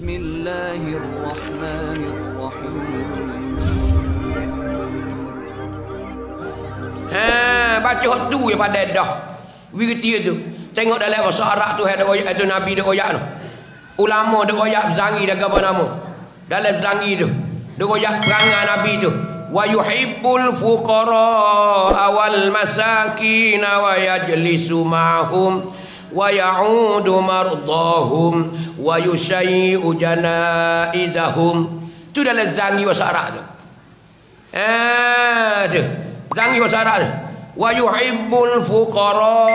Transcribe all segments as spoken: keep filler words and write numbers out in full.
Bismillahirrahmanirrahim. Ha, baca tu yang pada dah. Wiritia tu. Tengok dalam bahasa Arab tu ada royak tu Nabi dak royak tu. Ulama dak royak Zangi dak apa nama. Dalam Zangi tu. Dak royak perangai Nabi tu. Wa yuhibbul fuqara awal masakin wa yajlisu ma'hum wa ya'udu mardahum wa yushayyi'u janaizahum. Tu dalam Zangi bahasa Arab tu. Ah tu. Zangi bahasa Arab tu. Wa yuhibbul fuqara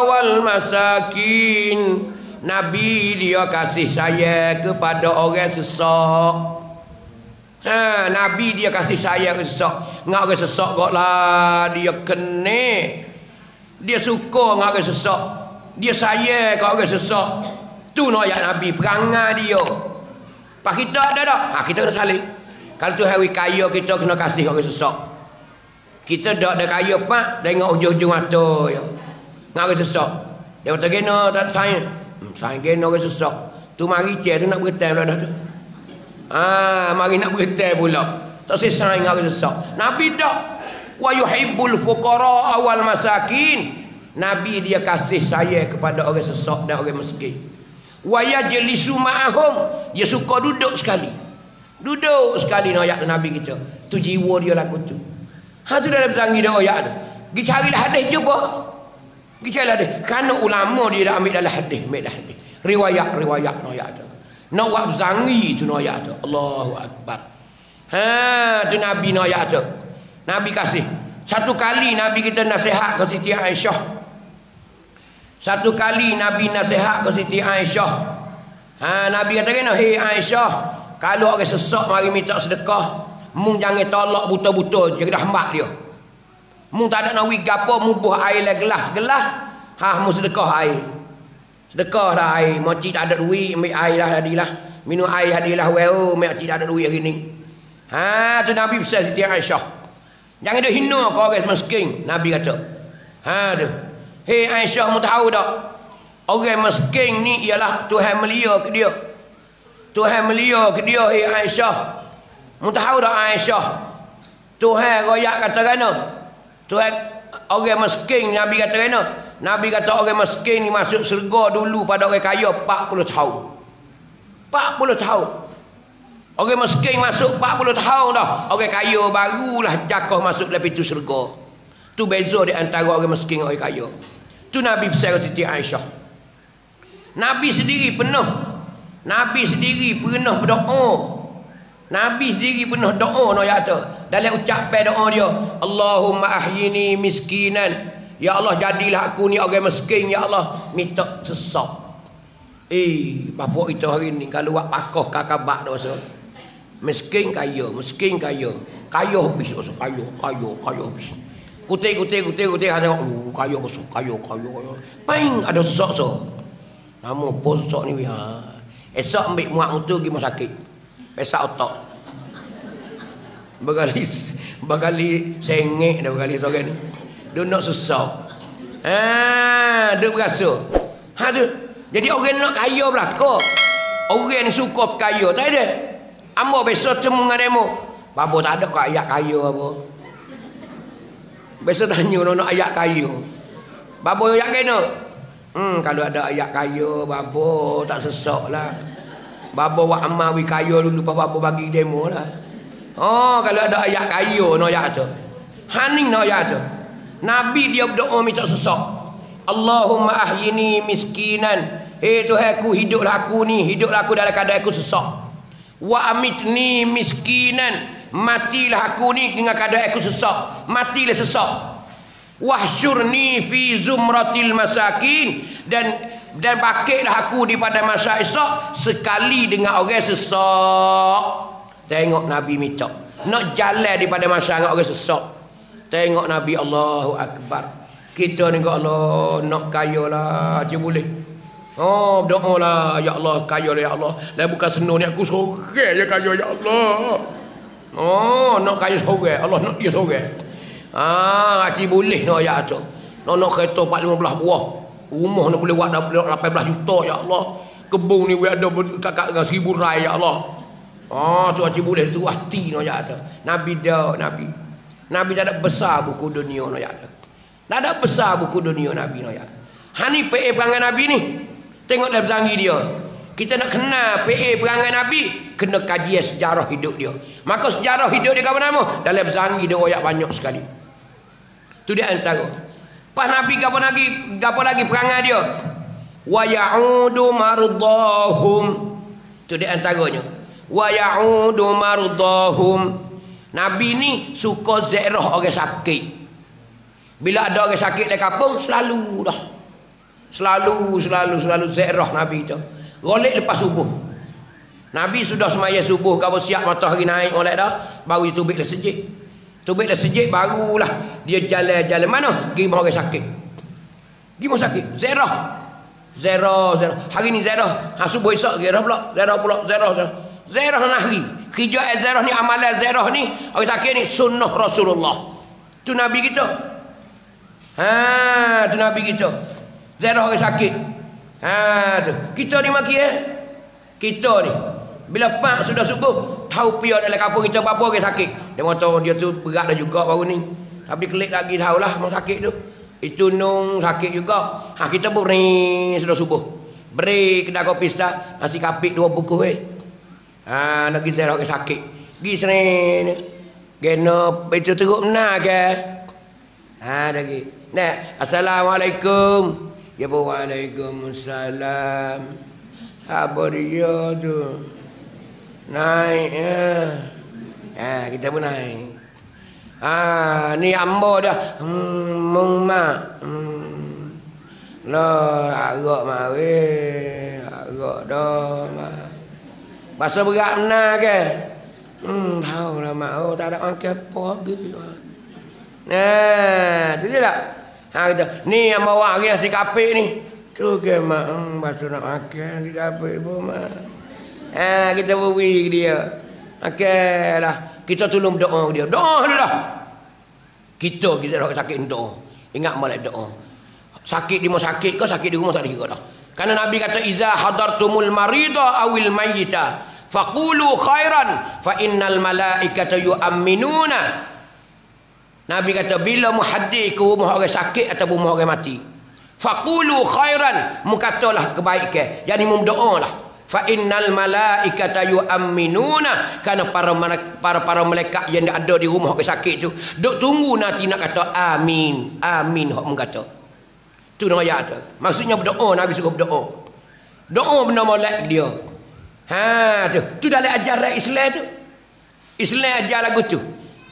awal masakin. Nabi dia kasih sayang kepada orang sesak. Ha, Nabi dia kasih sayang sesak. Ngak orang sesak kot lah. Dia kena. Dia suka ngak orang sesak. Dia sayang kat orang sesak. Tu nak ayat Nabi. Perangai dia. Pak kita ada tak? Ha, kita kena saling. Kalau tu hari kaya kita kena kasih orang sesak. Kita tak ada kaya pak. Tengok ujung-ujung mata ya. Ngak orang sesak. Dia kata kena tak sayang. Hmm, sayang kena orang sesak. Tu mari cek tu nak beritahu lah dah tu. Ah, mari nak berita pula. Tak selesai dengan orang sesak. Nabi dak wa yuhibbul fuqara awal masakin. Nabi dia kasih sayang kepada orang sesak dan orang miskin. Wa yajlisu ma'ahum, dia suka duduk sekali. Duduk sekali nak ayat Nabi kita. Tu jiwa dia laku tu. Ha tu dalam Zangi dak ayat tu. Gi carilah hadis cuba. Gi carilah hadis. Kerana ulama dia dah ambil dalam hadis, ambil dalam hadis. Riwayat-riwayat nak ayat tu. Nawab Zangi tu noyak tu. Allahu Akbar. Ha tu Nabi noyak tu. Nabi kasih. Satu kali Nabi kita nasihat ke Siti Aisyah. Satu kali Nabi nasihat ke Siti Aisyah. Ha Nabi kata kena, "Hei Aisyah, kalau orang sesak mari minta sedekah, mung jangan tolak buta-buta, jangan dah hambak dia. Mung tak ada nak wi gapo, mung buh air lah gelas-gelas, ha mung sedekah air." Sedekah dah air, makcik tak ada duit, ambil air lah hadilah. Minum air hadilah, well, makcik tak ada duit hari ni. Ha, tu Nabi pesan Siti Aisyah. Jangan dia hina kau orang miskin, Nabi kata. Ha tu. Hei Aisyah, mu tahu tak? Orang miskin ni ialah Tuhan melia ke dia. Tuhan melia ke dia, hei Aisyah. Mu tahu tak Aisyah? Tuhan royak kata kena. Tuhan orang miskin, Nabi kata kena. Nabi kata orang miskin ni masuk syurga dulu pada orang kaya empat puluh tahun. empat puluh tahun. Orang miskin masuk empat puluh tahun dah. Orang kaya barulah jakah masuk dalam pintu syurga. Tu beza di antara orang miskin dengan orang kaya. Tu Nabi pesan Siti Aisyah. Nabi sendiri penuh. Nabi sendiri penuh berdoa. Nabi sendiri penuh doa nak kata. Dalam ucapan doa dia, Allahumma ahyini miskinan. Ya Allah, jadilah aku ni orang miskin. Ya Allah, minta sesak. Eh, bapa kita hari ni kalau buat pakoh kakabak dah rasa. Miskin kaya, miskin kaya. Kaya habis rasa, kaya, kaya, kaya habis. Kutik, kutik, kutik, kutik. Saya tengok, oh, kaya rasa, kaya, kaya, kaya. Paing, ada sesak rasa. Nama pun sesak ni. Ha. Esok ambil muak mutu pergi rumah sakit. Pesak otak. Berkali, berkali sengit dah berkali seorang ni. Dia nak sesak. Haa, dia berasa. Ha tu. Jadi orang nak kaya belakang. Orang suka kaya. Tak ada. Ambo besok temu dengan demo. Bapa tak ada kau ayat kaya apa. Besok tanya nak nak ayat kaya. Bapa ayat kena. Hmm, kalau ada ayat kaya, bapa tak sesak lah. Bapa buat amal wi kaya dulu. Bapa bagi demo lah. Oh, kalau ada ayat kaya nak ayat tu. Haning nak ayat tu. Nabi dia berdoa minta sesak. Allahumma ahyini miskinan. Hei Tuhan aku, hiduplah aku ni, hiduplah aku dalam keadaan aku sesak. Wa amitni miskinan. Matilah aku ni dengan keadaan aku sesak. Matilah sesak. Wahsyurni fi zumratil masakin. Dan dan bakitlah aku di pada masa esok sekali dengan orang sesak. Tengok Nabi minta. Nak jalan di pada masa dengan orang sesak. Tengok Nabi, Allahu Akbar. Kita ni kata Allah nak kaya lah je boleh. Oh berdoa lah, ya Allah kaya lah ya Allah. Lah bukan senang ni aku sorang je kaya ya Allah. Oh nak kaya sorang, Allah nak dia sorang. Ah hati boleh nak ayat tu. Nak nak kereta empat lima belas buah. Rumah nak boleh buat lapan belas juta ya Allah. kebun ni we ada kakak dengan seribu rai ya Allah. Oh, tu aci boleh tu hati no ya ada. Nabi dah nabi. Nabi tak ada besar buku dunia no ya ada. Tak ada besar buku dunia nabi no ya. Ha ni P A perangai nabi ni. Tengok dalam zangi dia. Kita nak kenal P A perangai nabi, kena kaji sejarah hidup dia. Maka sejarah hidup dia kapan-kapan dalam zangi dia royak banyak sekali. Tu dia antara. Pas Nabi gapo lagi, gapo lagi perangai dia. Wa ya'udu mardahum. Itu di antaranya. Wa ya'udu mardahum. Nabi ni suka ziarah orang sakit. Bila ada orang sakit di kampung selalu dah. Selalu selalu selalu ziarah Nabi tu. Golek lepas subuh. Nabi sudah sembahyang subuh, gapo siap matahari naik golek dah, baru ditubik ke masjid. Tubik dah sejik barulah dia jalan-jalan mana? Pergi orang sakit. Pergi orang sakit. Ziarah. Ziarah, ziarah. Hari ni ziarah. Ha subuh esok ziarah pula. Ziarah pula, ziarah. Ziarah nak hari. Kerja ziarah ni, amalan ziarah ni, orang sakit ni sunnah Rasulullah. Tu Nabi kita. Ha, tu Nabi kita. Ziarah orang sakit. Ha, tu. Kita ni maki eh. Kita ni bila pak sudah subuh, tahu pia dalam kampung kita apa orang sakit. Dia motor dia tu berat dah juga baru ni. Tapi klik lagi tahulah mau sakit tu. Itu nung sakit juga. Ha kita beri sudah subuh. Beri kedai kopi dah nasi kapik dua buku weh. Ha nak kita orang sakit. Gi sering geno itu teruk benar ke? Ha lagi. Nah, assalamualaikum. Ya waalaikumsalam. Sabar dia tu. Naik eh. Ha, kita pun naik. Ah, ni ambo dah. Hmm, mung mak. Hmm. Lah, agak mak weh. Agak dah mak. Bahasa berat benar ke? Hmm, tahu lah mak. Oh, tak ada orang kepo lagi. Nah, tu je tak? Ha, kita. Ni yang bawa lagi nasi kapik ni. Tu ke mak? Hmm, bahasa nak makan nasi kapik pun mak. Ha, kita beri dia. Okey lah. Kita tolong doa dia. Doa dia dah. Kita kita dah sakit doa. Ingat malah doa. Sakit di rumah sakit ke sakit di rumah tak dikira dah. Karena Nabi kata iza hadartumul marida awil mayyita faqulu khairan fa innal malaikata yu'minuna. Nabi kata bila muhadir ke rumah orang sakit atau rumah orang mati, faqulu khairan, mukatalah kebaikan. Jadi mum doalah. Fa innal malaikata yu'minuna, kerana para para para malaikat yang ada di rumah orang sakit tu duk tunggu nanti nak kata amin amin hok mengata tu nama ayat tu. Maksudnya berdoa, Nabi suruh berdoa, doa benda molek dia. Ha tu tu dalam ajaran Islam tu. Islam ajar lagu tu.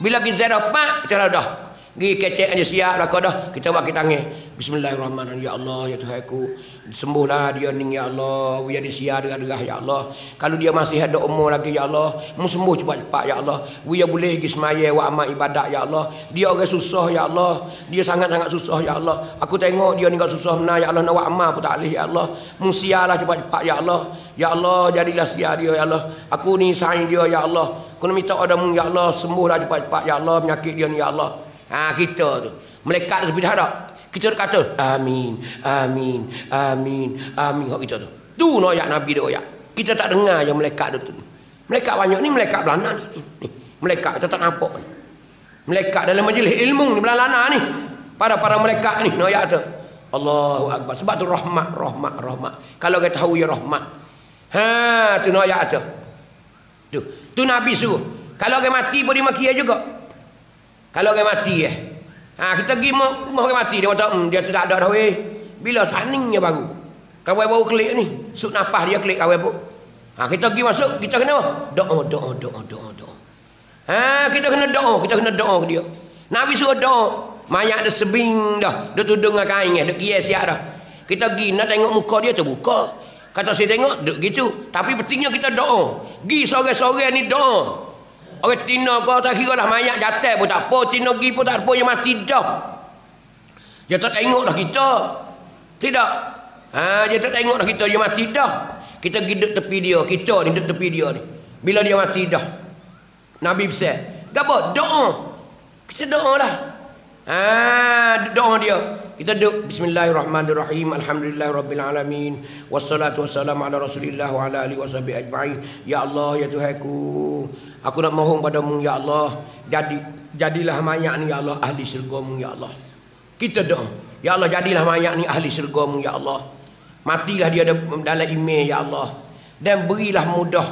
Bila kita ziarah pak cara dah gi kecek aja siap dah dah kita buat kita tangan bismillahirrahmanirrahim. Ya Allah ya Tuhanku, sembuhlah dia ni ya Allah. Biar dia siar derah-derah ya Allah. Kalau dia masih ada umur lagi ya Allah, mu sembuh cepat-cepat ya Allah. Biar boleh pergi sembahyang buat amal ibadat ya Allah. Dia orang susah ya Allah. Dia sangat-sangat susah ya Allah. Aku tengok dia ni enggak susah benar ya Allah, nak buat amal pun tak boleh ya Allah. Mu siarlah cepat-cepat ya Allah. Ya Allah jadilah siar dia ya Allah. Aku ni sayang dia ya Allah. Aku nak minta padamu ya Allah, sembuhlah cepat-cepat ya Allah penyakit dia ni ya Allah. Ha kita tu malaikat tu dah dak. Kita kata amin amin amin amin hak kita tu. Tu nak ayat Nabi dia ayat. Kita tak dengar yang malaikat tu. Malaikat banyak ni, malaikat belanana ni. Ni malaikat kita tak nampak. Malaikat dalam majlis ilmu ni belanana ni. Para-para malaikat ni nak ayat tu. Allahu akbar. Sebab tu rahmat rahmat rahmat. Kalau kita tahu ya rahmat. Ha tu nak ayat tu. Tu tu Nabi suruh. Kalau orang mati boleh makia juga. Kalau orang mati eh. Ha kita pergi rumah orang mati dia kata hmm, dia tu tak ada dah weh. Bila saningnya baru. Kawan baru klik ni, suk nafas dia klik kawan baru. Ha kita pergi masuk kita kena doa doa doa doa doa. Ha kita kena doa, kita kena doa ke dia. Nabi suruh doa. Mayat dia sebing dah, dia tudung dengan kain dia kias siap dah. Kita pergi nak tengok muka dia terbuka. Kata saya tengok duk gitu, tapi pentingnya kita doa. Gi sore-sore ni doa. Orang tina kau tak kira lah mayat jatuh pun tak apa, tina pergi pun tak apa, yang mati dah. Dia tak tengok dah kita. Tidak. Ha, dia tak tengok dah kita, dia mati dah. Kita pergi duduk tepi dia, kita ni duduk tepi dia ni. Bila dia mati dah. Nabi pesan. Gapo? Doa. Kita doa lah. Ha, doa dia. Kita duduk. Bismillahirrahmanirrahim. Alhamdulillahirrabbilalamin. Wassalatu wassalamu ala rasulillah wa ala alihi wa sahbihi ajma'in. Ya Allah, ya Tuhanku, aku nak mohon padamu ya Allah, jadi jadilah mayat ni ya Allah ahli syurgamu ya Allah. Kita doa, ya Allah, jadilah mayat ni ahli syurgamu ya Allah. Matilah dia dalam email ya Allah, dan berilah mudah,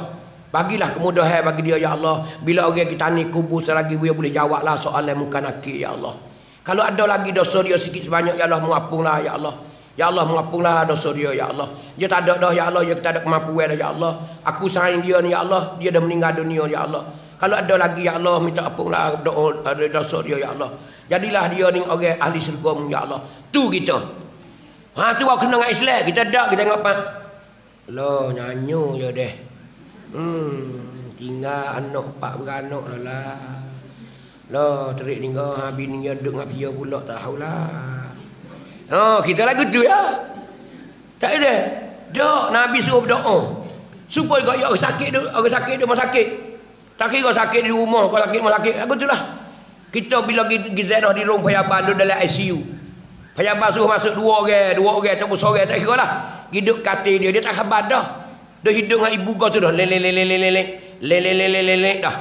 bagilah kemudahan bagi dia ya Allah. Bila orang kita ni kubur selagi dia boleh jawablah soalan muka nakik ya Allah. Kalau ada lagi dosa dia sikit sebanyak ya Allah, mengapunlah ya Allah. Ya Allah, mengapunlah dosa dia ya Allah. Dia tak ada dah ya Allah, dia tak ada kemampuan dah ya Allah. Aku sayang dia ni ya Allah, dia dah meninggal dunia ya Allah. Kalau ada lagi ya Allah, minta ampunlah doa dosa dia ya Allah. Jadilah dia ni orang ahli syurgamu ya Allah. Tu kita. Ha tu aku kena dengan Islam. Kita dak kita tengok apa. Loh nyanyo je deh. Hmm tinggal anak pak beranak lah lah. Loh terik tinggal ha bini dia duk ngap dia pula tak tahulah. Oh kita lagu tu ya. Tak ada. Dak Nabi suruh berdoa. Supaya gak orang sakit tu, orang sakit tu masa sakit. Tak kira sakit di rumah, kalau sakit masa sakit. Aku tulah. Kita bila gizainah di rumah payabah tu dalam I C U. Pejabat suruh masuk dua orang, dua orang ataupun seorang tak kira lah. Hidup katil dia, dia tak khabar dah. Dia hidup dengan ibu kau tu dah. Lelek, lelek, lelek, lelek, lelek, lelek dah.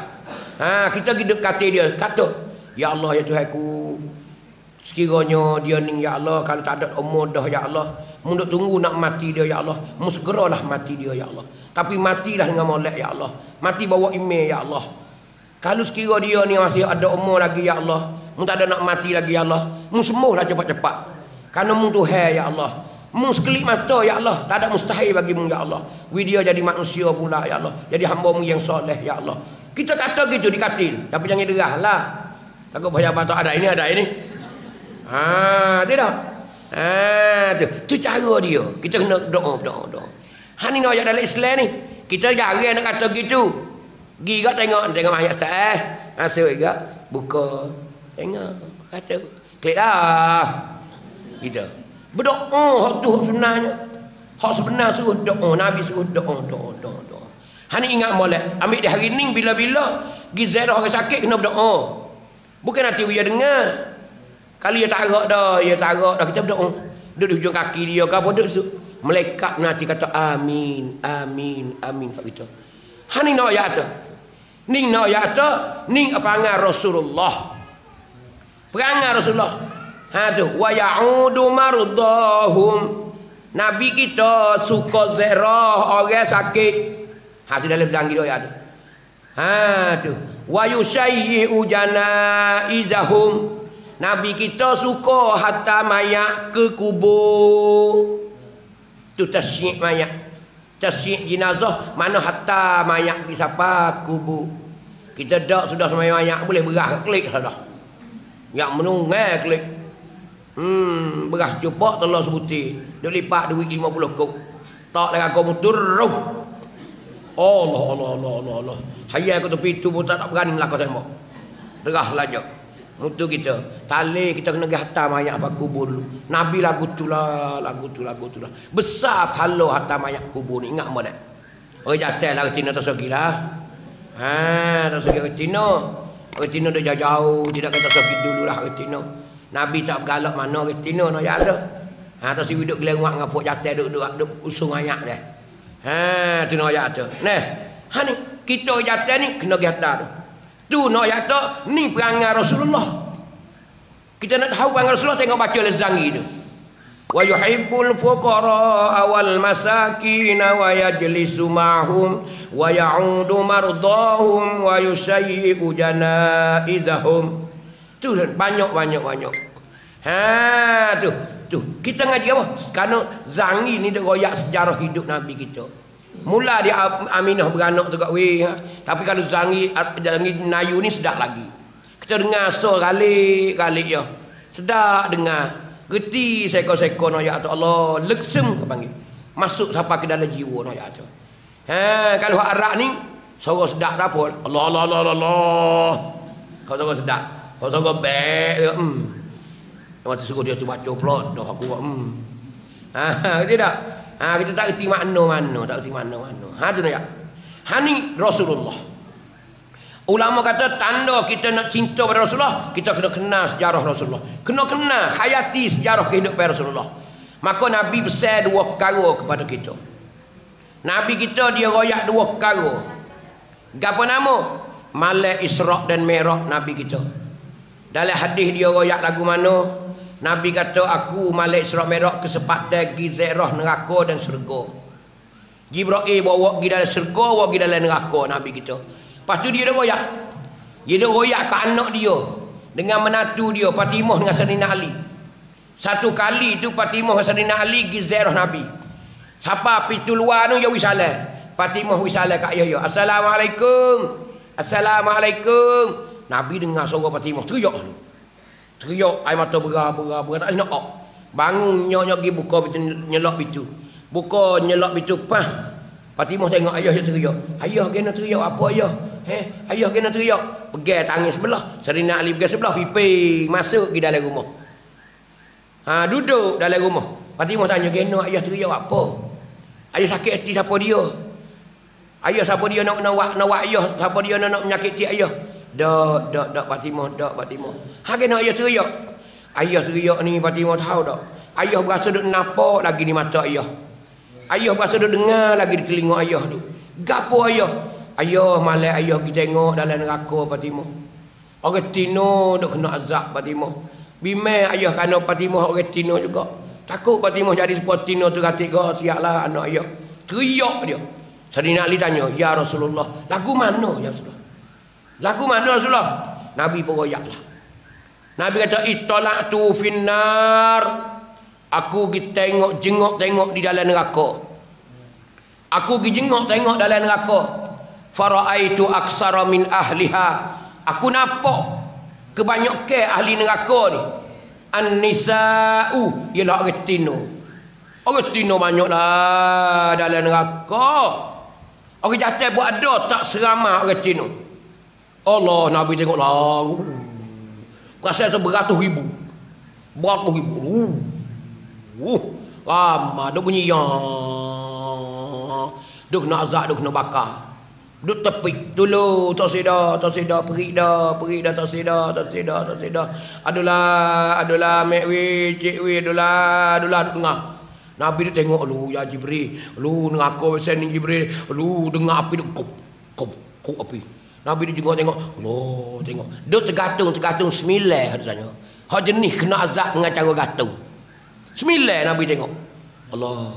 Ha, kita hidup katil dia. Kata, ya Allah, ya Tuhanku, sekiranya dia ni, ya Allah, kalau tak ada umur dah, ya Allah. Munduk tunggu nak mati dia, ya Allah. Musgeralah mati dia, ya Allah. Tapi matilah dengan molek, ya Allah. Mati bawa email, ya Allah. Kalau sekiranya dia ni masih ada umur lagi, ya Allah. Mu tak ada nak mati lagi ya Allah. Mu sembuhlah cepat-cepat. Karena mu Tuhan ya Allah. Mu sekelip mata ya Allah. Tak ada mustahil bagi mu ya Allah. Widya jadi manusia pula ya Allah. Jadi hamba mu yang soleh ya Allah. Kita kata gitu di katil, tapi jangan derahlah. Takut bahaya batok ada ini ada ini. Ha, dia dah. Ha, tu. Tu cara dia. Kita kena doa doa doa. Ha ni nak ayat dalam Islam ni. Kita jarang nak kata gitu. Gi gak tengok tengok ayat tak eh. Masuk gak buka. Tengok kata klik dah. Kita berdoa hak tu hak sebenarnya. Hak sebenar suruh doa, Nabi suruh doa doa doa doa. Hang ingat molek. Ambil di hari ni bila-bila gizainah orang sakit kena berdoa. Bukan hati dia dengar. Kalau dia tak harap dah, dia tak harap dah kita berdoa. Duduk di hujung kaki dia ke apa duduk. Malaikat nanti kata amin, amin, amin kat kita. Hang ni nak ayat tu. Ni nak ayat tu, ni panggil Rasulullah. Perangai Rasulullah. Ha tu wa ya'udu marudahum. Nabi kita suka ziarah orang sakit. Ha tu dalam tanggi doa tu. Ha tu wa yushayyi janaizahum. Nabi kita suka hantar mayat ke kubur. Tu tasyiq mayat. Tasyiq jenazah mana hantar mayat di siapa kubur. Kita dak sudah semai mayat boleh berah klik sudah. Yang menungai klik. Hmm, beras cupak telur sebutir. Dia lipat duit lima puluh kok. Tak lagi aku muturruh. Allah, Allah, Allah, Allah, Allah. Hayai aku tepi tu pun tak berani melakukan tembak. Derah lah je. Mutu kita. Tali kita kena hantar mayat apa kubur dulu. Nabi lagu tu lah, lagu tu, lagu tu lah. Besar pahala hantar mayat kubur ni. Ingat mana? Orang jatuh lah ke Cina tak segi lah. Haa, tak segi ke Cina. Retina dah jauh-jauh. Dia dah kata sakit dululah retina. Nabi tak bergalak mana retina nak jatuh. Ha, tak si duduk gelengwak dengan pok jatah duduk-duduk usung ayak dia. Ha, tu nak jatuh. Nah, ha ni. Kita jatah ni kena jatah tu. Tu nak jatuh ni perangai Rasulullah. Kita nak tahu perangai Rasulullah tengok baca Al-Zanggi tu. Wa yuhibbul fuqara wal masakin wa yajlisu ma'hum wa ya'udu mardahum wa yusayyi janaizahum. Tu banyak-banyak banyak. Ha tu tu kita ngaji apa? Kerana Zangi ni dia royak sejarah hidup Nabi kita. Mula dia Aminah beranak tu kat weh. Tapi kalau Zangi Zangi Nayu ni sedap lagi. Kita dengar so kali-kali je. Sedap dengar. Geti seko-seko nak ayat Allah leksem panggil. Masuk sampai ke dalam jiwa nak ayat tu. Ha kalau hak Arab ni sorang sedap tak apa. Allah Allah Allah Allah. Kau sorang sedap. Kau sorang baik. Hmm. Waktu suruh dia tu baca plot dah aku hmm. Ha tidak. Ha kita tak reti makna-makna, tak reti makna-makna. Ha tu nak ayat. Ha ni Rasulullah. Ulama kata tanda kita nak cinta pada Rasulullah, kita kena kenal sejarah Rasulullah, kena kenal hayati sejarah kehidupan Rasulullah. Maka Nabi besar dua perkara kepada kita. Nabi kita dia royak dua perkara. Apa nama? Malam Isra' dan Mi'raj Nabi kita. Dalam hadis dia royak lagu mana? Nabi kata, aku malam Isra' Mi'raj kesempatan pergi ziarah neraka dan syurga. Jibril bawa pergi dalam syurga, bawa pergi dalam neraka Nabi kita. Lepas tu dia dah royak. Dia dah royak ke anak dia dengan menantu dia Fatimah dengan Saidina Ali. Satu kali tu Fatimah dengan Saidina Ali pergi ziarah Nabi. Siapa pintu luar tu dia wisalah. Fatimah wisalah kat ayah dia. Assalamualaikum. Assalamualaikum. Nabi dengar suara Fatimah teriak. Teriak air mata berah-berah-berah tak nak. Bangun nyok-nyok pergi buka pintu nyelok pintu. Buka nyelak pintu pah. Fatimah tengok ayah dia teriak. Ayah kena teriak apa ayah? Eh, ayah kena teriak. Pegang tangan sebelah, Saidina Ali pegang sebelah, pipi masuk ke dalam rumah. Ha, duduk dalam rumah. Fatimah tanya, "Kena ayah teriak apa? Ayah sakit hati siapa dia? Ayah siapa dia nak nak nak buat ayah? Siapa dia nak nak menyakiti ayah?" Dak dak dak Fatimah, dak Fatimah. Ha, kena ayah teriak. Ayah teriak ni Fatimah tahu tak? Ayah berasa duk nampak lagi di mata ayah. Ayah bahasa dia dengar lagi di telinga ayah tu. Gapo ayah? Ayah malam ayah pergi tengok dalam neraka Fatimah. Orang tino dok kena azab Fatimah. Bimai ayah kena Fatimah orang tino juga. Takut Fatimah jadi seperti tino tu katik kau siaklah anak ayah. Teriak dia. Saidina Ali tanya, "Ya Rasulullah, lagu mana ya Rasulullah? Lagu mana Rasulullah?" Nabi peroyaklah. Nabi kata, "Ittala tu finnar." Aku pergi tengok jengok-tengok di dalam neraka. Aku pergi jengok-tengok dalam neraka. Fara'aitu aksara min ahliha. Aku nampak kebanyakan ahli neraka ni. An-nisa'u ialah orang tino. Orang tino banyaklah dalam neraka. Orang jantan buat ada tak seramah orang tino. Allah Nabi tengoklah. Perasaan beratus ribu. Beratus ribu. Uh, ramah dia bunyi ya. Dia kena azab, dia kena bakar. Dia tepik dulu, tak sedar, tak sedar, perik dah, perik dah, tak sedar, tak sedar, tak sedar. Adulah, adulah, mek weh, cik weh, adulah, adulah, duk dengar. Nabi dia tengok, aduh, ya Jibril, aduh, neraka besar ni Jibril, aduh, dengar api dia, kop, kop, kop api. Nabi dia tengok, tengok, aduh, tengok. Dia tergantung, tergantung sembilan, katanya. Hak jenis kena azab dengan cara gantung. Sembilan Nabi tengok. Allah.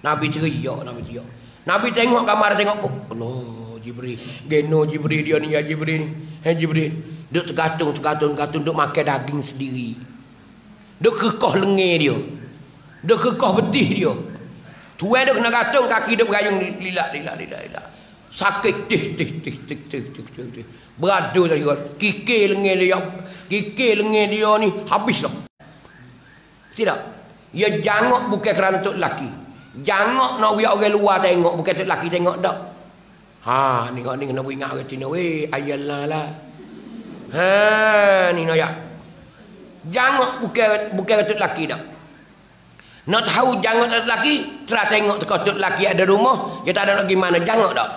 Nabi teriak, Nabi teriak. Nabi tengok kamar tengok pun. Allah, Jibril. Geno Jibril dia ni ya Jibril ni. Hei Jibril. Duk tergantung, tergantung, tergantung duk makan daging sendiri. Duk kekoh lengan dia. Duk kekoh betih dia. Tuan dia kena gantung kaki dia berayung lilak lilak lilak lilak. Sakit tih tih tih tih tih tih tih. Beradu tadi kot. Kikil lengan dia. Kikil lengan dia ni habislah. Tidak. Ia jangok bukan kerana tok lelaki. Jangok nak biar orang luar tengok bukan tok lelaki tengok dak. Ha ni kau ni kena ingat orang Cina weh ayalah lah. Ha ni nak ya. Jangok bukan bukan tok lelaki dak. Nak tahu jangok tok lelaki, tera tengok tok tok lelaki ada rumah, dia tak ada nak gimana jangok dak.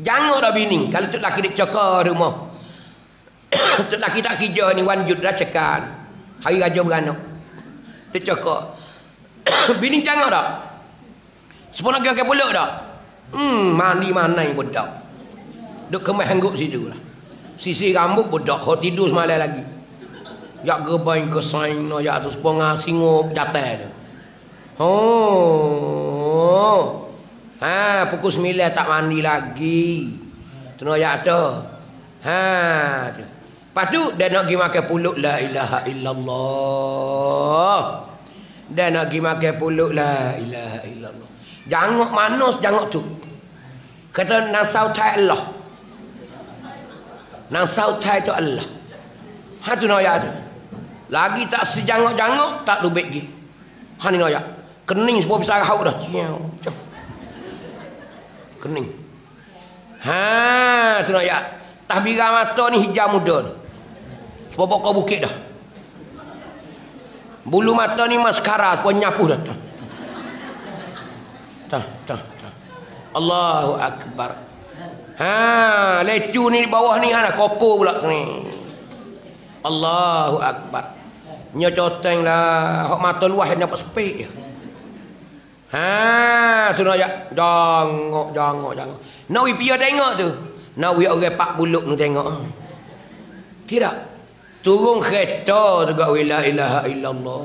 Jangok dah bini kalau tok lelaki dak cakar rumah. Tok lelaki tak kerja ni wanjud dah cekal. Hari Raja beranak. Dia cakap. Bini jangan tak? Sepuluh lagi-lagi pulak tak? Hmm, mandi-mandai budak. Dia kemas hangguk situ lah. Sisi rambut budak. Kau tidur semalam lagi. Yak gerbang kesain. Yak tu sepengah singup jatah tu. Oh. Ha, pukul sembilan tak mandi lagi. Tengok yak tu. Ha, tu. Lepas tu, dia nak pergi makan pulut, la ilaha illallah. Dia nak pergi makan pulut, la ilaha illallah. Jangok manos, jangok tu. Kata, nasau tai Allah. Nasau tai tu Allah. Ha tu noyak tu. Lagi tak sejangok-jangok, tak lubik lagi. Ha ni noyak. Kening semua besar hauk dah. Kening. Ha tu noyak. Tahbirah mata ni hijau muda ni. Sebab pokok bukit dah. Bulu mata ni maskara sebab nyapu dah. Tah, tah, tah. Allahu Akbar. Ha, lecu ni di bawah ni ada koko pula ni. Allahu akbar. Nya coteng lah, hok mata luah dapat sepik. Ha, sudah ya. Jongok, jongok, jongok. Nawi pia tengok tu. Nawi orang pak buluk tu tengok. Tidak. Turun kereta tu gak la ilaha illallah.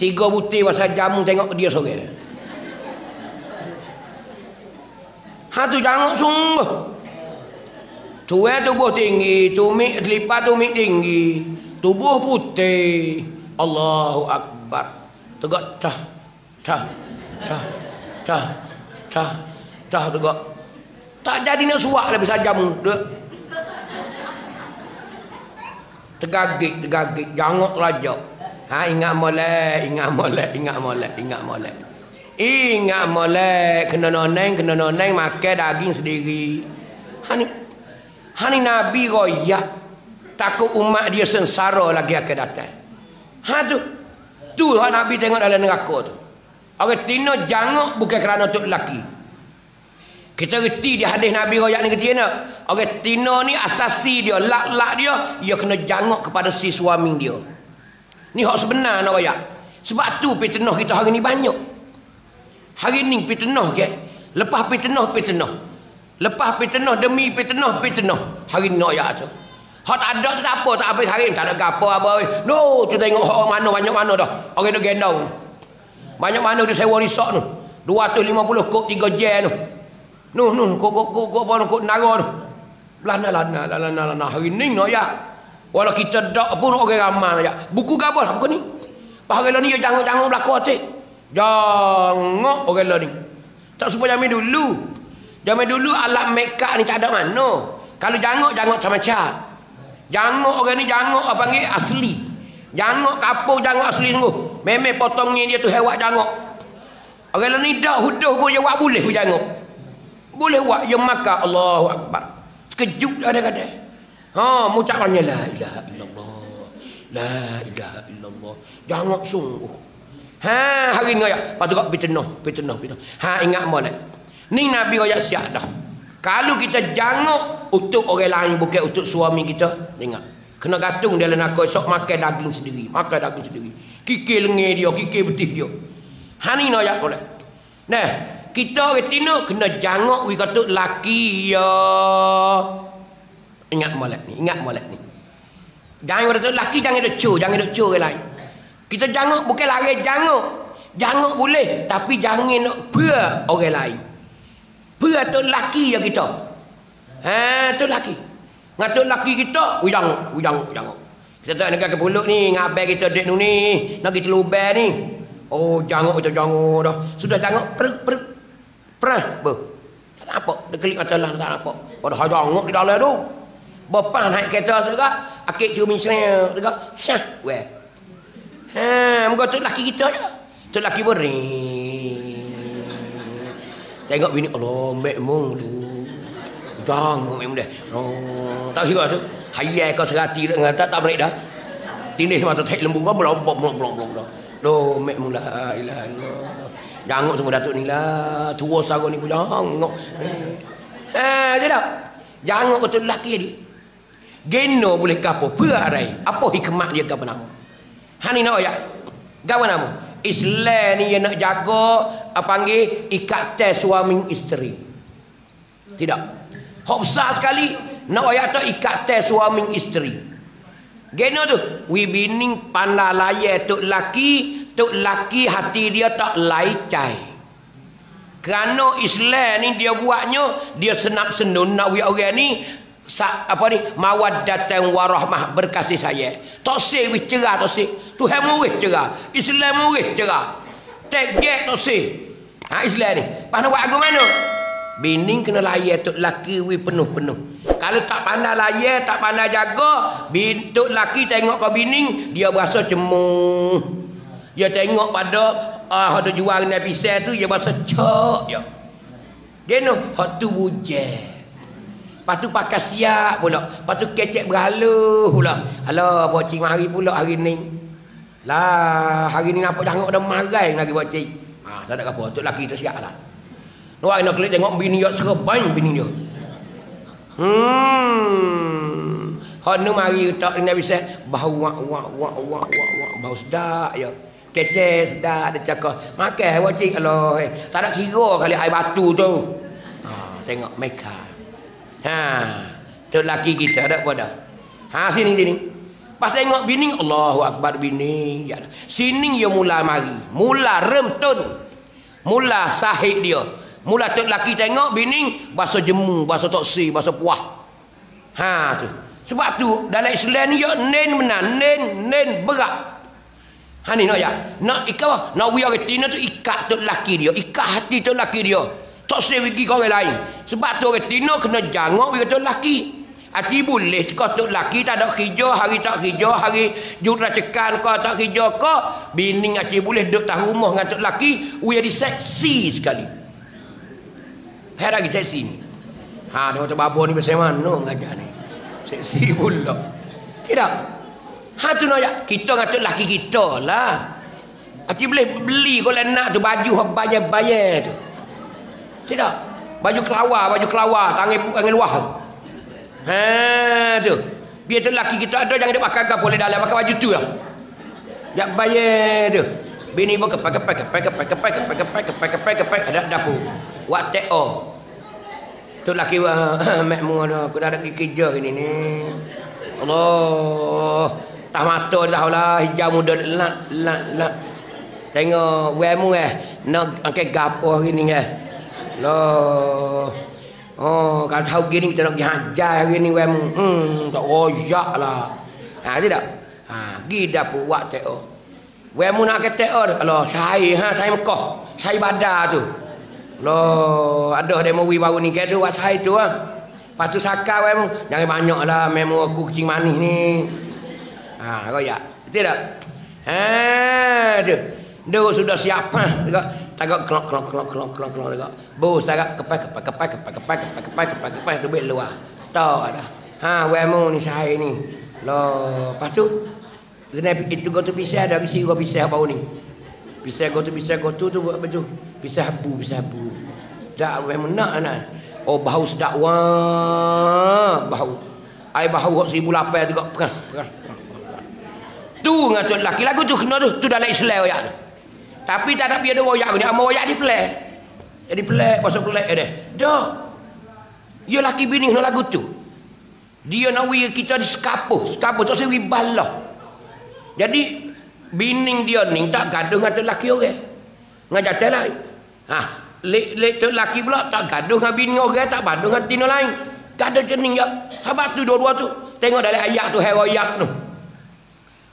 Tiga butir pasal jamu tengok dia seorang. Hatu jangok sungguh. Tuan tubuh tinggi, tumit selipat tumit tinggi, tubuh putih. Allahu akbar. Tegak cah, cah, cah, cah, cah, cah tegak. Tak jadi nak suak lebih sajam dek. Tegagik, tegagik, jangok lajak. Ha ingat molek, ingat molek, ingat molek, ingat molek. Ingat molek kena noneng kena noneng makan daging sendiri. Hani hani Nabi royak takut umat dia sengsara lagi akan datang. Ha tu. Tu hak Nabi tengok dalam neraka tu. Orang tino jangok bukan kerana tu lelaki. Kita reti di hadis Nabi royak ni ketina. Orang tino ni asasi dia, lak-lak dia, dia kena jangok kepada si suami dia. Ni hak sebenar nak royak. Sebab tu fitnah kita hari ni banyak. Hari ni fitnah ke? Lepas fitnah fitnah. Lepas fitnah demi fitnah fitnah. Hari ni royak tu. Hak tak ada tu tak apa, tak habis hari ni tak ada gapo apa weh. No, tu tengok hak mana banyak mana dah. Orang duk gendong. Banyak mana dia sewa resort tu. dua ratus lima puluh kok tiga jen tu. Nuh nuh kok kok kok apa kok nara tu. Lana-lana lana-lana hari ni royak. Walau kita dak pun orang ramai royak. Buku gapo buku ni? Bahari ni jangan-jangan belaka tu. Jongok orang lah ni. Tak supaya jamin dulu. Jamin dulu alat makeup ni tak ada mana. Kalau jangok, jangok sama cat. Jangok orang ni jangok apa panggil asli. Jangok kapur jangok asli sungguh. Memang potongin dia tu hewat jangok. Orang lah ni dah huduh pun dia buat boleh pun jangok. Boleh buat dia makan. Allahu akbar. Sekejut kadang-kadang. Ha, mucak banyak la ilaha illallah. La ilaha illallah. Jangok sungguh. Ha hari ni royak, lepas tu kau fitnah, fitnah, fitnah. Ha ingat molek. Ni Nabi royak siap dah. Kalau kita jangok untuk orang lain bukan untuk suami kita, dengar. Kena gantung dalam nak esok makan daging sendiri, makan daging sendiri. Kikil lengan dia, kikil betih dia. Ha ni royak molek. Nah, kita orang tino kena jangok we kata laki ya. Ingat molek ni, ingat molek ni. Jangan kata laki jangan dok cu, jangan dok cu orang lain. Kita jangok bukan lari jangok. Jangok boleh tapi jangan nak pera orang lain. Pera tu laki je kita. Ha tu laki. Ngatuk laki kita, we jangok, we jangok, jangok. Kita tak nak ke pulut ni, ngabai kita dek nu ni, nak kita lubang ni. Oh jangok kita jangok dah. Sudah jangok per per perah ber. Tak apa, dekelik kata lah tak apa. Pada jangok di dalam tu. Bapak naik kereta segak, akik cumi sel segak. Syah weh. Ha, muka tu laki kita je. Tu laki boring. Tengok bini Allah mek mung tu. Dang mek dah. Oh, tak kira tu. Hayai kau serati dak ngata tak berik dah. Tindih mata tak lembu kau belombok blong-blong dah. Doh mek mula ilaha illallah. Jangok semua datuk ni lah. Tua sarung ni pun jangok. Ha, dia dah. Jangok tu laki dia. Geno boleh gapo perai. Apa hikmat dia gapo nama? Hani nak royak. Gawa nama. Islam ni yang nak jaga apa panggil ikatan suami isteri. Tidak. Hak besar sekali nak royak tu ikatan suami isteri. Geno tu, we bining pandai layak tok laki, tok laki hati dia tak laicai. Kerana Islam ni dia buatnya dia senap senun nak we orang ni Sa, apa ni mawaddatan warahmah berkasih saya tak sih weh cerah tak sih Tuhan murih cerah Islam murih cerah tegak tak sih ha Islam ni pas nak buat agama mana bining kena layak tok laki weh penuh-penuh kalau tak pandai layak tak pandai jaga bintuk laki tengok kau bining dia berasa cemuh dia tengok pada ah ada jual naik pisang tu dia berasa cok je geno hak tu bujang. Lepas tu pakai siap pula. Lepas tu kecek berhala pula. Alah pakcik mari pula hari ni. Lah hari ni nampak jangok dah marang lagi pakcik. Ha tak ada apa. Tok laki tu siap lah. Nak nak klik tengok bini dia serban bini dia. Hmm. Hanu mari tak Nabi saya bau wak wak wak wak wak bau sedap ya. Kece sedap dia cakap. Makan awak cik Allah. Tak nak kira kali air batu tu. Ha, tengok mereka. Ha, tu laki kita dak apa dah. Ha sini sini. Pas tengok bini Allahu akbar bini. Ya. Sini dia mula mari. Mula remtun. Mula sahih dia. Mula tu laki tengok bini bahasa jemu, bahasa toksi, bahasa puah. Ha tu. Sebab tu dalam Islam ni yo nen benar, nen nen berat. Ha ni nak ya. Nak ikat nak we retina tu ikat tu laki dia, ikat hati tu laki dia. Tak sewiki kau orang lain. Sebab tu retina kena jangok we tu laki. Hati boleh kau tu laki tak ada kerja, hari tak kerja, hari jura cekan kau tak kerja kau, bini hati boleh duduk tah rumah dengan tu laki, we di seksi sekali. Hai lagi seksi ni. Ha dia tu babon ni pasal mana ngajak ni. Seksi pula. Tidak. Ha tu nak ya. Kita dengan tok laki kita lah. Hati boleh beli kalau nak tu baju hak bayar-bayar tu. Tidak. Baju kelawar, baju kelawar, tangan tangan luah tu. Ha tu. Biar tu laki kita ada jangan dia pakai gapo le dalam pakai baju tu lah. Jak bayar tu. Bini buka pakai pakai pakai pakai pakai pakai pakai pakai pakai pakai ada dapur. What take all. Tu laki mak mu ada aku dah ada kerja ni ni. Allah. Tah mata dah lah hijau muda lak lak lak. Tengok wemu eh nak angkat gapo hari ni eh. Loh. Oh kalau tahu gini kita nak hajar hari ni wemu. Hmm tak rojaklah. Ha tidak. Ha gi dapur buat teo. Wemu nak angkat teo. Allah saya ha saya Mekah. Saya badar tu. Loh, ada demo wi baru ni kata buat hai tu ah. Patu sakau em, jangan banyaklah memo aku kucing manis ni. Ha, royak. Betul tak? Ha, tu. Dia sudah siap ah. Dekat tagak klok klok klok klok klok klok dekat. Bo sagak kepai kepai kepai kepai kepai kepai kepai kepai duit luar. Tak dah. Ha, wemu ni saya ni. Loh, patu kena itu gotu pisah ada isi gua pisah bau ni. Pisah gotu pisah gotu tu buat baju. Pisah abu pisah abu. Tak memang nak anak. Oh bau sedap wah, bau. Ai bau hok seribu lapan juga peras peras. Tu ngatuk laki lagu tu kena tu tu dalam Islam royak tu. Tapi tak ada biar dia royak ni, amo royak di pelan. Jadi pelan pasal pelan eh deh. Dah. Ya laki bini kena lagu tu. Dia nak we kita di sekapuh, sekapuh tak sewi balah. Jadi bining dia ni tak gaduh ngatuk laki orang. Ngajak lain. Ha. Lek lek tu laki pula tak gaduh dengan bini orang tak gaduh dengan tino lain. Gaduh cening ya. Sahabat tu dua-dua tu. Tengok dalam ayat tu heroyak tu.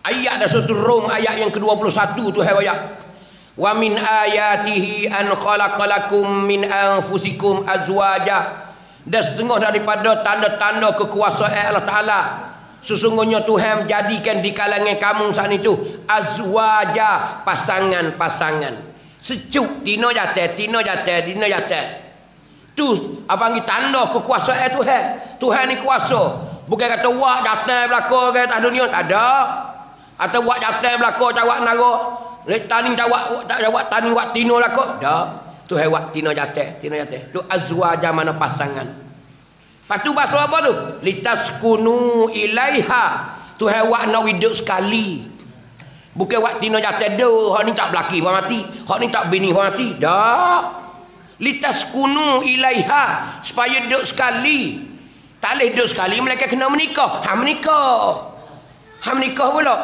Ayat dah satu Rom ayat yang ke dua puluh satu tu heroyak. Wa min ayatihi an khalaqalakum min anfusikum azwaja. Dan setengah daripada tanda-tanda kekuasaan Allah Taala. Sesungguhnya Tuhan jadikan di kalangan kamu saat itu azwaja pasangan-pasangan. Sejuk tino jatah tino jatah tino jatah tu apa panggil tanda kekuasaan Tuhan. Tuhan ni kuasa, bukan kata wak jatah belaka ke atas dunia tak ada, atau wak jatah belaka jawab nara letani jawab tak jawab tani wak tino belaka dak. Tuhan wak tino jatah tino jatah tu azwaja mana pasangan. Patu bahasa apa tu litaskunu ilaiha. Tuhan wak nak hidup sekali. Bukan waktu nak jatuh doh, hak ni tak belaki hak mati, hak ni tak bini hak mati. Dak. Litaskunu ilaiha, supaya duduk sekali. Tak leh duduk sekali mereka kena menikah. Ha menikah. Ha menikah pula.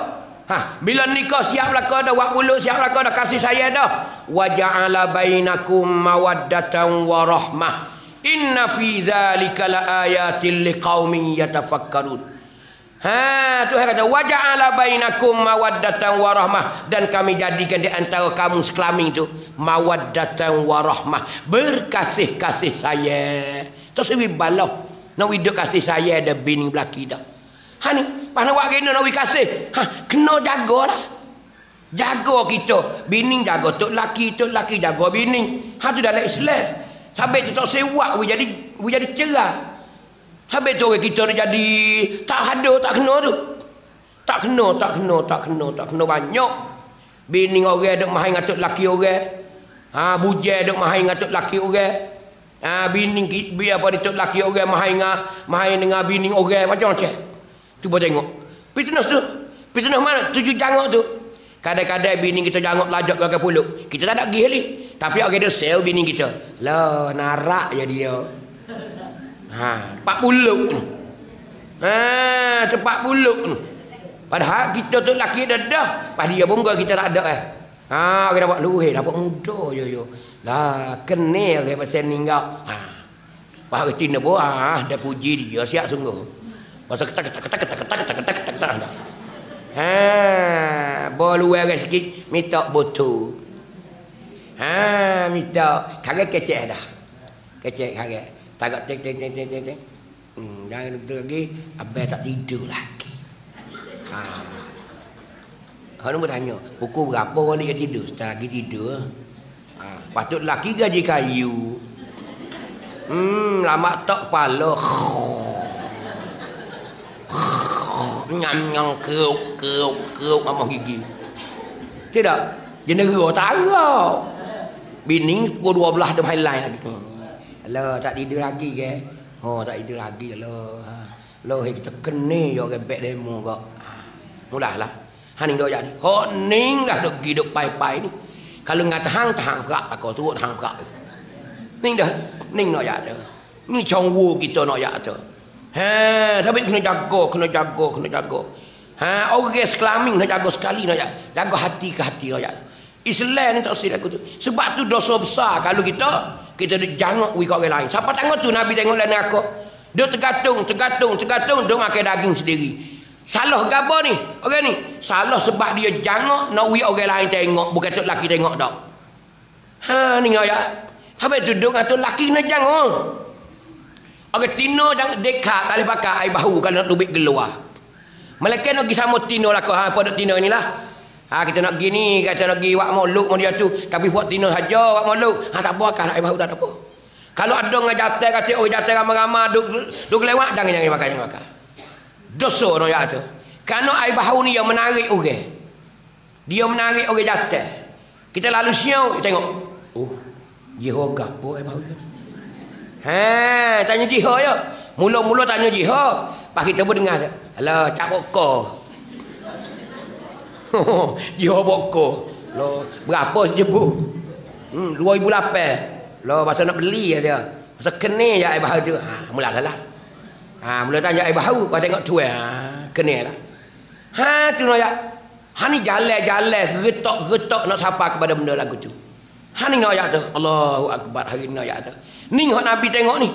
Ha bila nikah siap belaka dah wak ulul siap belaka dah kasih sayang dah. Wa ja'ala bainakum mawaddatan wa rahmah. Inna fi zalika laayatil liqaumin yatafakkarun. Ha Tuhan kata wa ja'ala bainakum mawaddatan wa rahmah, dan kami jadikan di antara kamu sekelami itu mawaddatan wa rahmah, berkasih-kasih sayang. Tersewi balah nak hidup kasih sayang ada bini belaki dah. Ha ni pas nak kena nak kasih. Ha kena jagalah. Jaga kita, bini jaga tok laki, tok laki jaga bini. Ha tu dalam Islam. Sampai tu tak sewak we jadi we jadi cerai. Habis tu kita dah jadi tak ada tak kena tu. Tak kena, tak kena, tak kena, tak kena banyak. Bini orang dok mahai ngatuk laki orang. Ha bujai dok mahai ngatuk laki orang. Ah bining kita biar pada tok laki orang mahai ngah, mahai dengan bining orang macam-macam. Cuba tengok. Fitnah tu. Fitnah mana? Tujuh jangok tu. Kadang-kadang bini kita jangok lajak ke puluk. Kita tak ada gih ni. Tapi orang dia sel bini kita. Loh, narak je dia. Ha, tempat puluk ni. Ha, tempat puluk ni. Padahal kita tu laki dah dah. Pas dia pun kita tak ada eh. Ha, kita buat luhih, dapat muda je yo. Lah, kenal ke pasal ninggak. Ha. Pas Tina pun ah, dah puji dia siap sungguh. Pasal ketak ketak ketak ketak ketak ketak ketak ketak dah. Ha, baluar sikit minta botol. Ha, minta kaget kecek dah. Kecek kaget. Tagak tek tek tek tek tek. Hmm, dah lagi abang tak tidur lagi. Ha. Hanu bertanya, pukul berapa orang dia tidur? Setelah lagi tidur. Ha, patut laki gaji kayu. Hmm, lama tak pala. Nyam-nyam keruk-keruk-keruk amah gigi. Tidak. Jenera tarok. Bini pukul dua belas dia highlight lagi. Alah tak tidur lagi ke? Oh tak tidur lagi alah. Ha. Loh kita kene yo gebek demo gak. Mudahlah. Hang ning doyak ni. Hok ning dah dok gidok pai-pai ni. Kalau ngat hang tahang perak tak turut hang perak. Ning dah ning nak yak tu. Ni chongwu kita nak yak tu. Ha, tapi kena jaga, kena jaga, kena jaga. Ha, orang sekelamin nak jaga sekali nak jaga. Jaga hati ke hati nak jaga. Islam ni tak silap aku tu. Sebab tu dosa besar kalau kita kita jangok wik orang lain. Siapa tengok tu Nabi tengok lain aku. Dia tergantung, tergantung, tergantung dia makan daging sendiri. Salah gapo ni? Orang ni salah sebab dia jangok nak wik orang lain tengok, bukan tok laki tengok dak. Ha, ni nak jaga. Tapi tu dong atau laki nak jangok. Orang tino jangan dekat tak boleh pakai air bahu kalau nak tubik keluar. Malaikat nak pergi sama tino lah kau. Ha, pada tino ni lah. Ha, kita nak pergi ni, kita nak pergi buat moluk mau dia tu. Tapi buat tino saja buat moluk. Ha, tak apa kan air bahu tak ada apa. Kalau ada orang jatuh kata orang jatuh ramai-ramai duk duk lewat jangan jangan pakai jangan pakai. Dosa nak ya tu. Kerana air bahu ni yang menarik orang. Dia menarik orang jatuh. Kita lalu siau tengok. Oh, dia hok gapo air bahu tu. Ha, tanya jiha ya. Mula-mula tanya jiha. Pas kita pun dengar. Alah, cak bokor. Jiha bokor. Loh, berapa sejebu? Hmm, dua ribu lapan. Loh, pasal nak beli je dia. Pasal kena je air bahu tu. Ha, mulalah lah. Ha, mula tanya air bahu. Pas tengok tu eh. Ha, kena lah. Ha, tu nak. Ha, ni jalan-jalan. Getok-getok nak sapa kepada benda lagu tu. Ha ni nak ayat tu. Allahu akbar hari ni ayat tu. Ni hak Nabi tengok ni.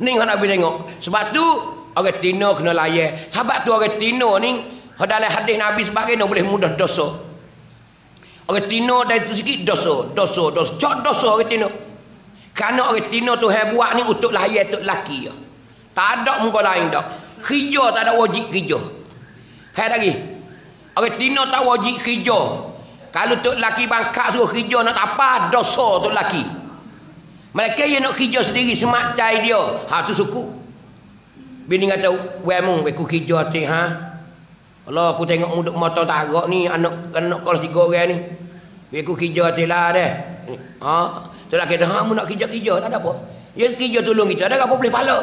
Ni hak Nabi tengok. Sebab tu orang tino kena layak. Sebab tu orang tino ni hak dalam hadis Nabi sebagaimana boleh mudah dosa. Orang tino dari tu sikit dosa, dosa, dosa. Cok dosa orang tino. Kerana orang tino tu hang buat ni untuk layak tu lelaki je. Tak ada muka lain dak. Kerja tak ada wajib kerja. Hai lagi. Orang tino tak wajib kerja. Kalau tok laki bangkak suruh kerja nak apa dosa tok laki. Mereka yang nak kerja sendiri semak cai dia. Ha tu suku. Bini kata, "Wemu aku kerja teh ha." Allah aku tengok muduk motor tak agak ni anak anak kelas tiga orang ni. Biar aku kerja teh lah deh. Ha, tok laki dah kamu nak kerja-kerja tak ada apa. Ya kerja tolong kita ada apa boleh pahala.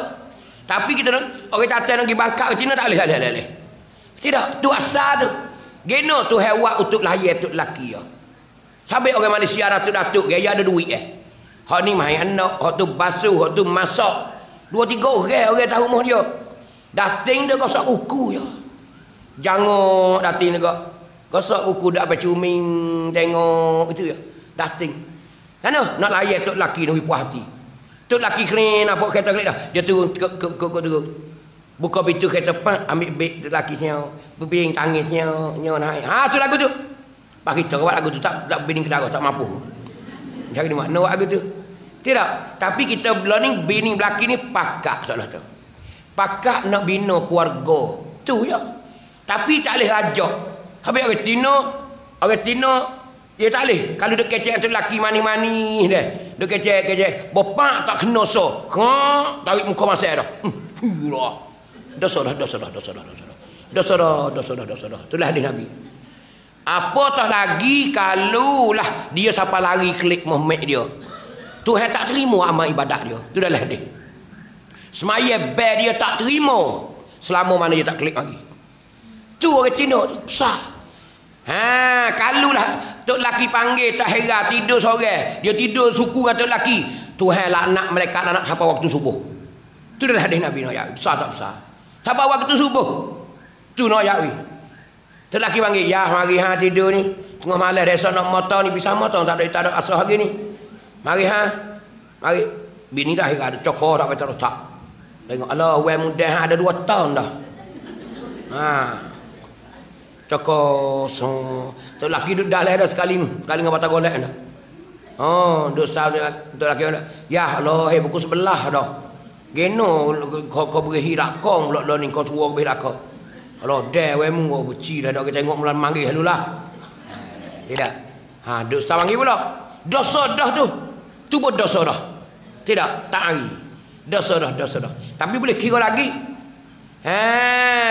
Tapi kita nak orang datang nak pergi bangkak ke Cina tak boleh tak boleh. Tidak, tu asal tu. Geno tu hewat untuk layak tu lelaki ya. Sampai orang Malaysia datuk-datuk gaya ada duit eh. Hak ni mai anak, hak tu basuh, hak tu masak. Dua tiga orang orang tahu rumah dia. Dating dia gosok kuku ya. Jangok dating dia. Gosok kuku dak apa cuming tengok gitu ya. Dating. Kan nak layak tu lelaki nak puas hati. Tu lelaki keren apa kereta kelik dah. Dia turun ke ke ke turun. Buka pintu kereta pak ambil beg lelaki siau bebing tangis siau nyo naik ha tu lagu tu pak kita buat lagu tu tak tak bini kedara tak mampu jangan ni makna lagu tu tidak tapi kita learning bini belaki ni pakak salah tu pakak nak bina keluarga tu ya tapi tak leh rajak habis orang tino orang tino dia tak leh kalau duk kecek tu lelaki manis-manis dah duk kecek-kecek bapak tak kena so ha tarik muka masa dah hmm lah dosa dah dosa dah dosa dah dosa dah dosa dah dosa dah dosa dah itulah hadis Nabi apatah lagi kalau lah dia sampai lari klik memek dia Tuhan tak terima amal ibadat dia. Sudahlah dia. Semaya ber dia tak terima selama mana dia tak klik lagi. Tu orang Cina tu besar. Ha, kalulah tok laki panggil tak hera tidur sore, dia tidur suku dengan tok laki. Tuhan laknat malaikat anak sampai waktu subuh. Tu dah hadis Nabi nak ya. Besar tak besar. Sampai waktu subuh. Tu nak ya. Tok laki panggil, "Ya, mari hang tidur ni. Tengah malam rasa nak mata ni pisah mata tak ada tak ada asal hari ni. Mari hang. Mari bini dah hera ada cokor tak patut rosak." Tengok Allah, wei mudah ada dua tahun dah. Ha. Cokor so. Tok laki duduk dah leher sekali ni. Sekali dengan patah golek dah. Oh, duduk sahur tok laki. Ya Allah, eh pukul sebelah dah. Geno kau kau beri hirak kau pula dah ni kau suruh beri dak kau. Allah dah wei mu beci dah dak tengok mulan manggil halulah. Tidak. Ha, duduk sahur panggil pula. Dosa dah tu. Cuba dosa dah. Tidak, tak lagi. Dosa dah, dosa dah. Tapi boleh kira lagi. Ha,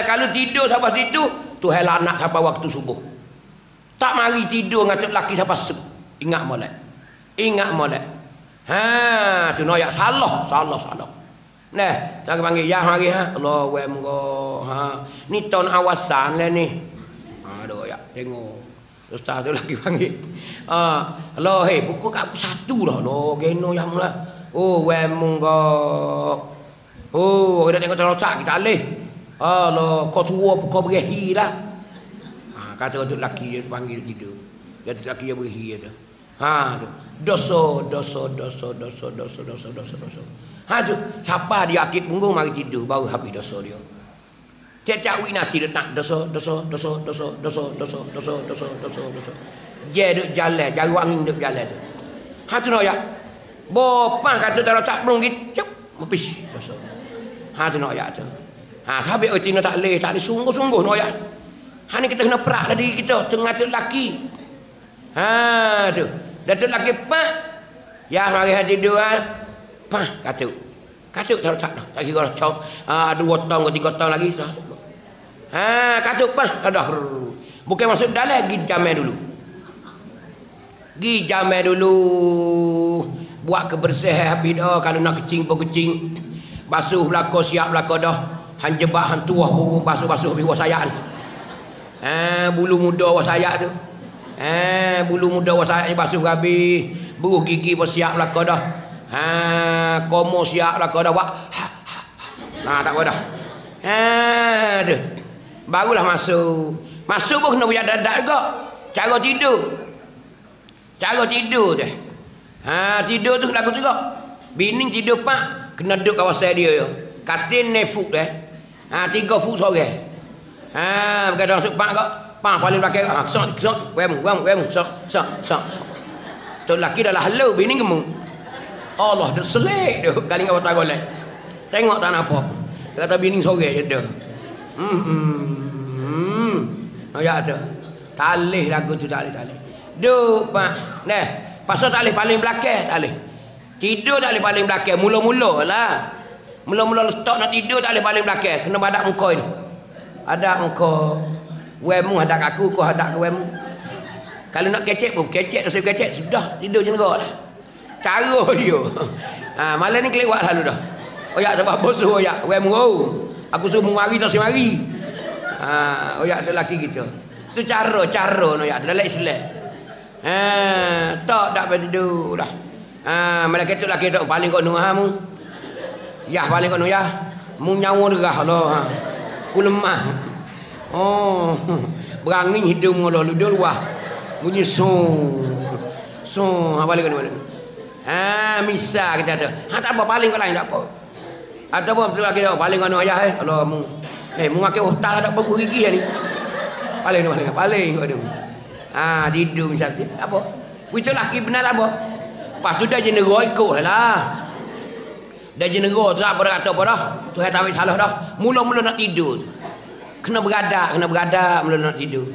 kalau tidur sampai situ, Tuhan anak sampai waktu subuh. Tak mari tidur dengan lelaki sampai subuh. Ingat molek. Ingat molek. Ha, tu noyak salah, salah, salah. Nah, tak panggil ya hari ha. Allah wa mgo. Ha, ni tahun awasan lah ni. Ha, doa ya. Tengok. Ustaz tu lagi panggil. Ah, ha, Allah hei, pukul kat aku satu dah. Lo geno yang mula. Oh, wemu kau. Oh, kita tengok terosak kita alih. Allah, kau suruh kau berehi lah. Ha, kata untuk lelaki dia panggil tidur. Dia lelaki dia berehi dia tu. Ha, tu. Dosa, dosa, dosa, dosa, dosa, dosa, dosa, dosa. Ha tu, siapa dia akik punggung mari tidur baru habis dosa dia. Cecak wina tidak tak dosa, dosa, dosa, dosa, dosa, dosa, dosa, dosa, dosa, dosa. Dia duk jalan, jaru angin duk jalan tu. Ha tu nak ya. Bopang kata tak tak belum gitu. Habis dosa. Ha tu nak ayat tu. Ha habis Cina tak leh, tak ada sungguh-sungguh nak ayat. Ha ni kita kena perak tadi kita tengah tu lelaki. Ha tu. Dah tu lelaki pak. Ya mari hati dua. Pak kata. Kata tak tak dah. Tak kira dah cok. Ah dua tahun ke tiga tahun lagi sah. Ha kata pak dah. Bukan masuk dalam gi jamai dulu. Gi jamai dulu. Buat kebersihan habis dah. Kalau nak kecing pun kecing. Basuh belakang siap belakang dah. Han jebak, han tuah pun basuh-basuh habis buah sayat ni. Eh, bulu muda buah sayat tu. Eh, bulu muda buah sayat ni basuh habis. Buruh gigi pun siap belakang dah. Eh, komo siap belakang dah. Buat. Nah, tak boleh dah. Eh, tu. Barulah masuk. Masuk pun kena buat dadak juga. Cara tidur. Cara tidur tu. Ha tidur tu lagu juga. Bini tidur pak kena duduk kawasan dia yo. Katil nefuk eh. Ha tiga fuk sore. Ha berkata masuk pak kau. Pak paling belakang ha sok sok wem wem wem sok sok sok. Tu lelaki dah lalu bini kamu. Allah dah selek dah kali kau tak golek. Tengok tak apa. Kata bini sore je dah. Hmm hmm. Ayat tu. Talih lagu tu talih talih. Duk pak neh. Pasal tak boleh paling belakang, tak boleh. Tidur tak boleh paling belakang, mula-mula lah. Mula-mula letak nak tidur tak boleh paling belakang, kena badak muka ni. Adak muka. Wemu hadak aku, kau hadak ke wemu. Kalau nak kecek pun, kecek tak kecek, sudah tidur jenera dah. Cara dia. Ha, malam ni kelewat lalu dah. Oyak sebab bosuh oyak, wemu oh. Aku suruh mari tak semari. Ha, oyak tu lelaki kita. Itu cara-cara oyak tu dalam Islam. Ah, tak dak tidur dah. Ah, malaikat tu laki dak paling kau nuhamu. Yah paling kau nuhah. Mu nyawa derah lah ha. Ku lemah. Oh, berangin hidung lah ludul wah. Bunyi song. Song ha paling kau nuhah. Ah, misal kita tu. Ha tak apa paling kau lain tak apa. Ataupun tu laki dak paling kau nuhah eh. Allah mu. Eh, mu makan otak dak bagus gigi ni. Paling paling paling kau tu. Ah, tidur misalnya. Apa? Itu lelaki benar apa? Lepas tu dah jenera ikut lah. Dah jenera tu apa dah kata apa dah? Tuhan tak ambil salah dah. Mula-mula nak tidur. Kena beradak, kena beradak mula nak tidur.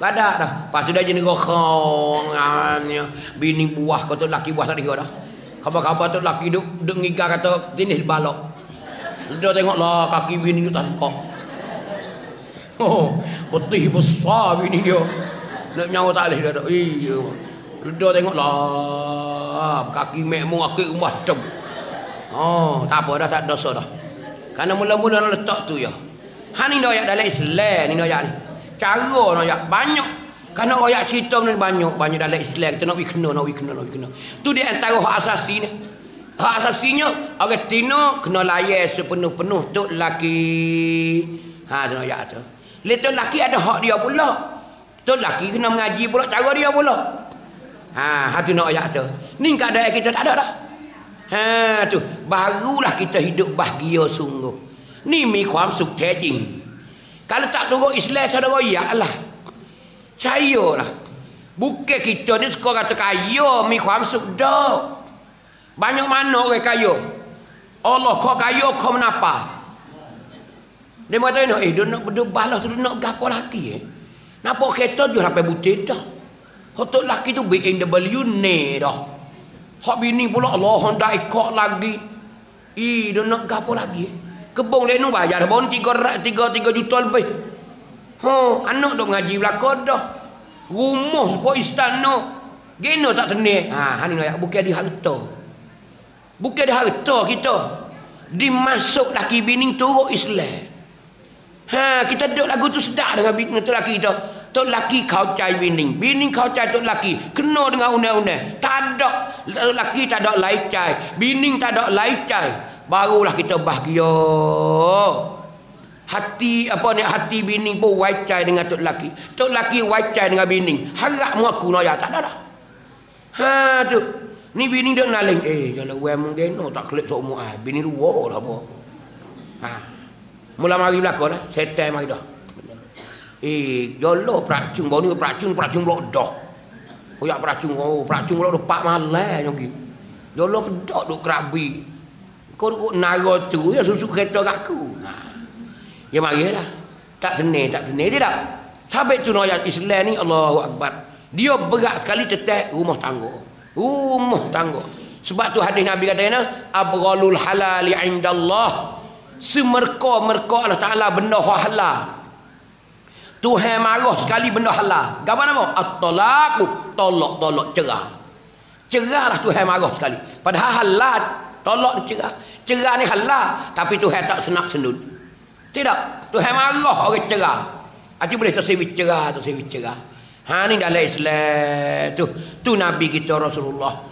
Beradak dah. Lepas tu dah jenera khong. Bini buah kau tu lelaki buah tak kira dah. Khabar-khabar tu lelaki duk, duk ngiga kata jenis balok. Dia tengok lah kaki bini tu tak suka. Oh, putih besar bini dia. Nak nyawa tak boleh dah. Iya. Dia tengoklah. Ah, kaki mekmu kaki rumah dem. Oh, tak apa dah, tak dosa dah. Karena mula-mula nak letak tu ya. Ha ni dah ayat dalam Islam ni dah ayat ni. Cara nak ayat banyak. Karena ayat cerita ni banyak, banyak dalam Islam kita nak we kena, nak we kena, nak we kena. Tu dia antara hak asasi ni. Hak asasinya orang tino kena layan sepenuh-penuh tu lelaki. Ha tu ayat tu. Lepas lelaki ada hak dia pula. Tu lelaki kena mengaji pula cara dia pula. Ha hati nak ayat tu. Ni keadaan kita tak ada dah. Ha tu barulah kita hidup bahagia sungguh. Ni mi kuam suk teh jing. Kalau tak turut Islam saudara yaklah. Cayalah. Bukan kita ni suka kata kaya mi kuam suk dah. Banyak mana orang kaya. Allah kau kaya kau kenapa? Dia kata ni eh dia nak berbalah tu nak gapo laki eh. Napa kereta dia sampai butir dah. Hotok laki tu B M W ni dah. Hak bini pula Allah Honda Accord lagi. Ih, dia nak gapo lagi? Kebong lek nu bayar bon tiga tiga juta lebih. Ha, anak dah mengaji belaka dah. Rumah sepo istana. Geno tak tenang. Ha, hang nak bukan di harta. Bukan di harta kita. Dimasuk laki bini turut Islam. Ha, kita duduk lagu tu sedap dengan bini tu laki kita. Tok laki kau cai bini, bini kau cai tok laki, kena dengan undang-undang. Tak ada laki tak ada lai cai, bini tak ada lai cai. Barulah kita bahagia. Hati apa ni hati bini pun wai cai dengan tok laki. Tok laki wai cai dengan bini. Harap mengaku naya tak ada dah. Ha tu. Ni bini dak naling. Eh kalau wei mungkin no, tak kelip sok mu ah. Bini dua dah apa. Ha. Mula mari belaka dah, setan mari dah. Eh, jolo peracun, bawa ni peracun, peracun blok dah. Oyak peracun, oh peracun blok depak malai yang gitu. Jolo kedok duk Kerabi. Kau duk naro tu, ya susu kereta kat aku. Nah. Ya marilah. Tak senang, tak senang dia dah. Sampai tu ayat Islam ni Allahu Akbar. Dia berat sekali tetek rumah tangga. Rumah tangga. Sebab tu hadis Nabi kata kena abralul halali indallah. Semerka-merka Allah Taala benda halal. Tuhan marah sekali benda halal. Gapo nama? At-talaq, tolak-tolak cerai. Cerailah Tuhan marah sekali. Padahal halal, tolak cerai. Cerai ni halal, tapi Tuhan tak senap sendul. Tidak, Tuhan marah orang cerai. Aku boleh tersewi cerai, tersewi cerai. Ha ni dalam Islam tu. Tu nabi kita Rasulullah.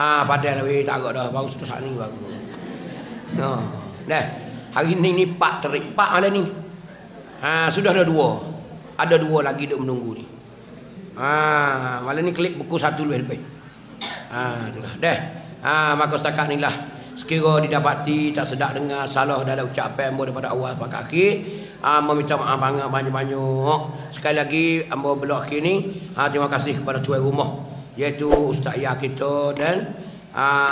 Ha padahal we tak ada dah baru satu ni baru. Ha. Dah. Hari ni ni pak terik, pak malam ni. Ha sudah ada dua. Ada dua lagi duk menunggu ni. Ha, malam ni klik buku satu lebih. Ha, itulah dah. Ha, maka setakat inilah sekiranya didapati tak sedap dengar salah dalam ucapan ambo daripada awal sampai akhir, ha, meminta maaf banyak-banyak. Sekali lagi ambo belok akhir ni, ha, terima kasih kepada tuan rumah iaitu ustaz ayah kita dan ha,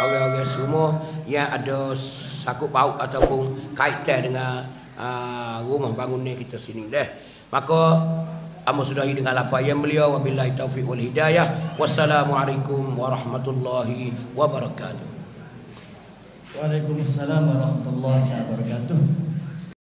orang-orang semua yang ada sakut paut ataupun kaitan dengan ha, rumah bangunan kita sini dah. Maka ambo sudahi dengan lafazan beliau wabillahi taufiq wal hidayah. Wassalamualaikum warahmatullahi wabarakatuh. Waalaikumsalam warahmatullahi wabarakatuh.